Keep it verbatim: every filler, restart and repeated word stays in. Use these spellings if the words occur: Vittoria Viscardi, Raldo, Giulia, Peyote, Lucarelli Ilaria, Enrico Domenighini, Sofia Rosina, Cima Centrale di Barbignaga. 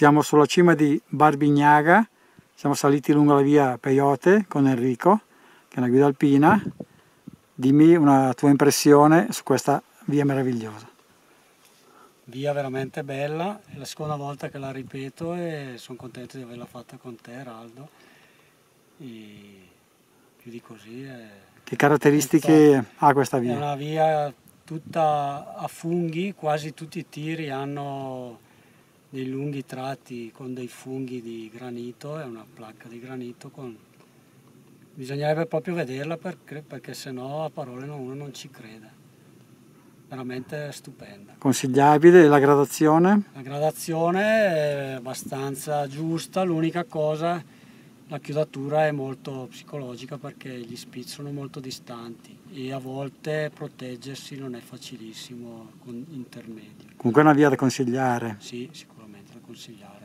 Siamo sulla cima di Barbignaga, siamo saliti lungo la via Peyote con Enrico, che è una guida alpina. Dimmi una tua impressione su questa via meravigliosa. Via veramente bella, è la seconda volta che la ripeto e sono contento di averla fatta con te, Raldo. E più di così è... Che caratteristiche tutta... ha questa via? È una via tutta a funghi, quasi tutti i tiri hanno dei lunghi tratti con dei funghi di granito, è una placca di granito con... Bisognerebbe proprio vederla perché, perché sennò a parole uno non ci crede. Veramente stupenda. Consigliabile la gradazione? La gradazione è abbastanza giusta, l'unica cosa, la chiudatura è molto psicologica perché gli spit sono molto distanti e a volte proteggersi non è facilissimo con intermedi. Comunque è una via da consigliare? Sì, sicuramente da consigliare.